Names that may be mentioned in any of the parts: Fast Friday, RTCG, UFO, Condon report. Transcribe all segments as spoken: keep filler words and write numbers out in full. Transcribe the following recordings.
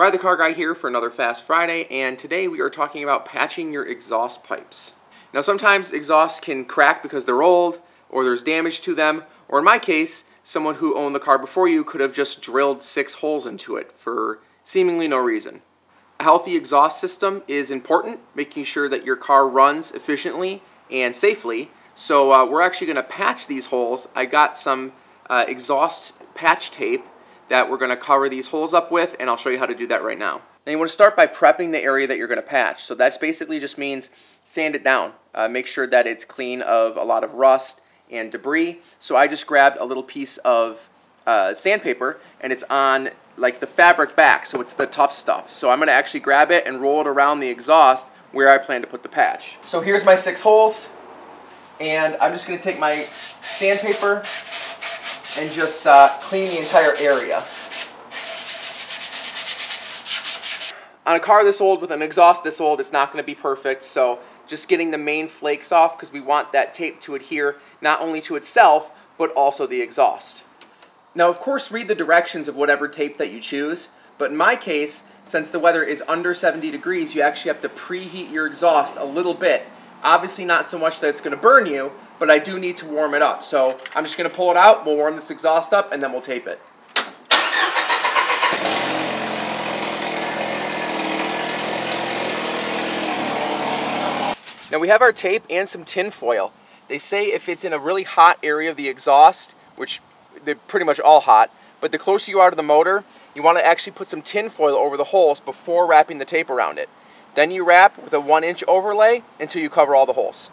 Ride the Car Guy here for another Fast Friday, and today we are talking about patching your exhaust pipes. Now sometimes exhausts can crack because they're old, or there's damage to them, or in my case, someone who owned the car before you could have just drilled six holes into it for seemingly no reason. A healthy exhaust system is important, making sure that your car runs efficiently and safely, so uh, we're actually going to patch these holes. I got some uh, exhaust patch tape that we're going to cover these holes up with, and I'll show you how to do that right now. Now you want to start by prepping the area that you're going to patch. So that basically just means sand it down. Uh, make sure that it's clean of a lot of rust and debris. So I just grabbed a little piece of uh, sandpaper, and it's on like the fabric back, so it's the tough stuff. So I'm going to actually grab it and roll it around the exhaust where I plan to put the patch. So here's my six holes, and I'm just going to take my sandpaper and just uh, clean the entire area. On a car this old with an exhaust this old, it's not going to be perfect, so just getting the main flakes off, because we want that tape to adhere not only to itself but also the exhaust. Now of course read the directions of whatever tape that you choose, but in my case, since the weather is under seventy degrees, you actually have to preheat your exhaust a little bit. Obviously not so much that it's going to burn you, but I do need to warm it up. So I'm just going to pull it out, we'll warm this exhaust up, and then we'll tape it. Now we have our tape and some tin foil. They say if it's in a really hot area of the exhaust, which they're pretty much all hot, but the closer you are to the motor, you want to actually put some tin foil over the holes before wrapping the tape around it. Then you wrap with a one inch overlay until you cover all the holes.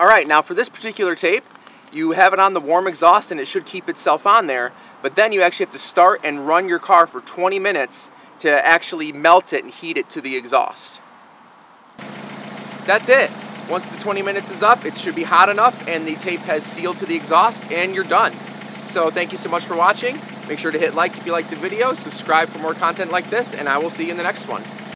Alright, now for this particular tape, you have it on the warm exhaust and it should keep itself on there, but then you actually have to start and run your car for twenty minutes to actually melt it and heat it to the exhaust. That's it. Once the twenty minutes is up, it should be hot enough and the tape has sealed to the exhaust and you're done. So thank you so much for watching. Make sure to hit like if you liked the video, subscribe for more content like this, and I will see you in the next one.